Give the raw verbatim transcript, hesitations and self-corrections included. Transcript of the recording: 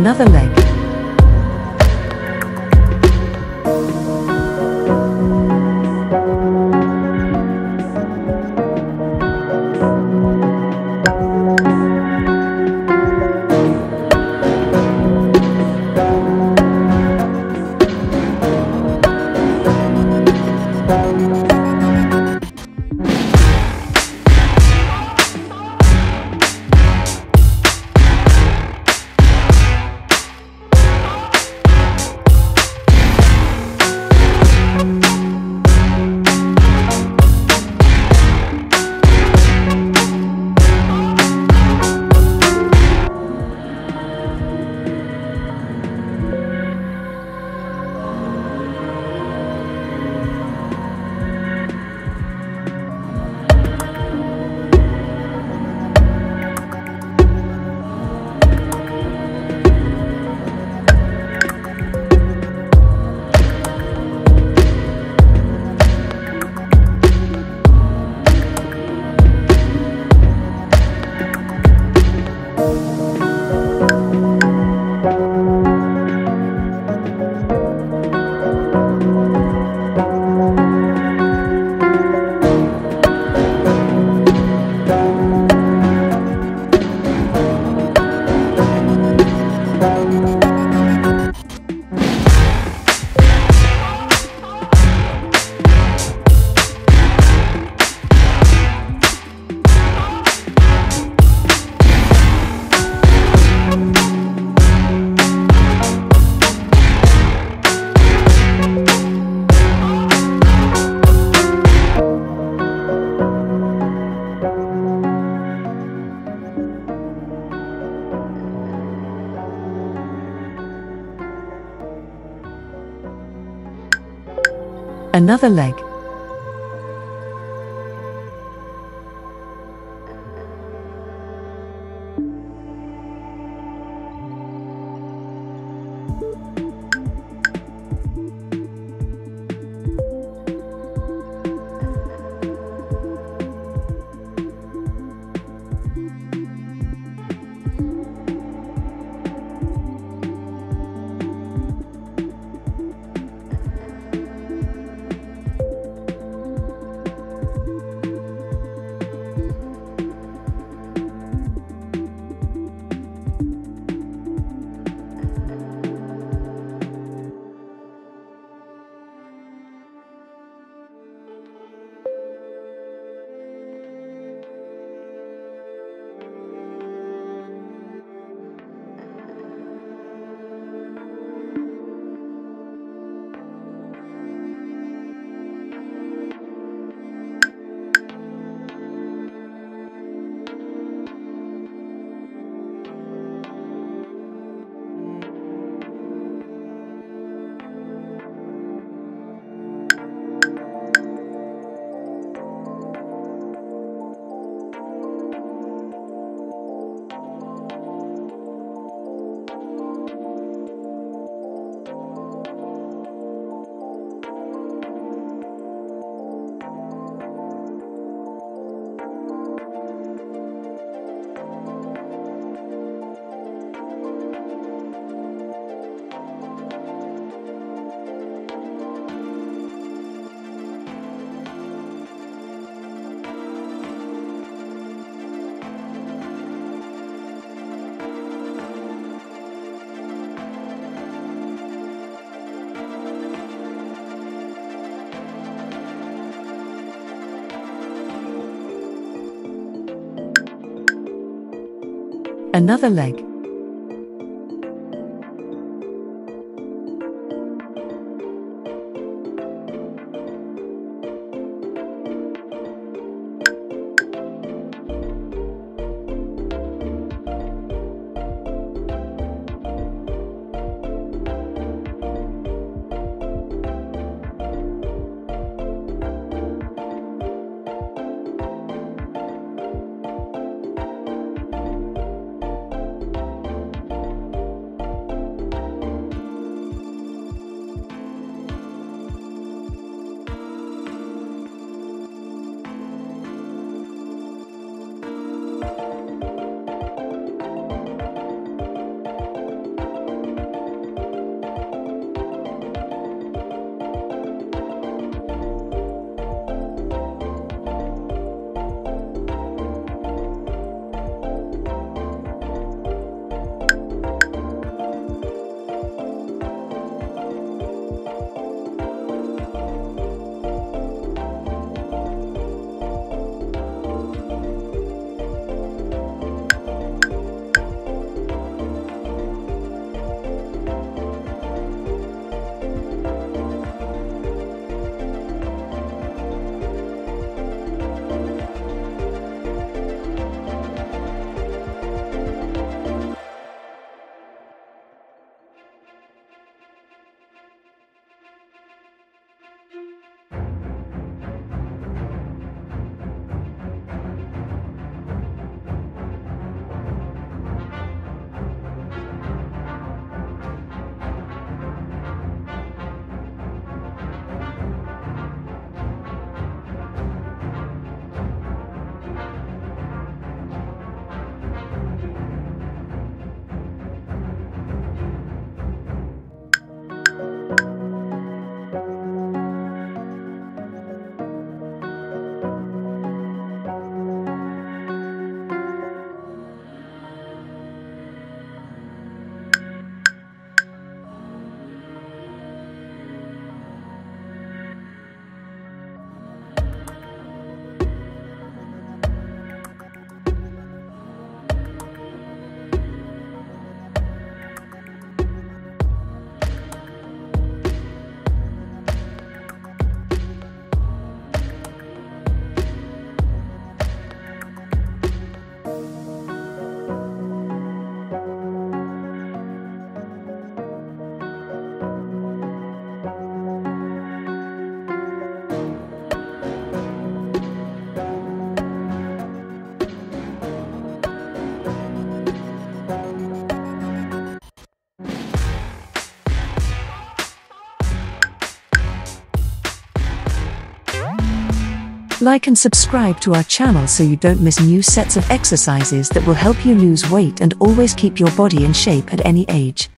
another leg. Another leg. Another leg. Like and subscribe to our channel so you don't miss new sets of exercises that will help you lose weight and always keep your body in shape at any age.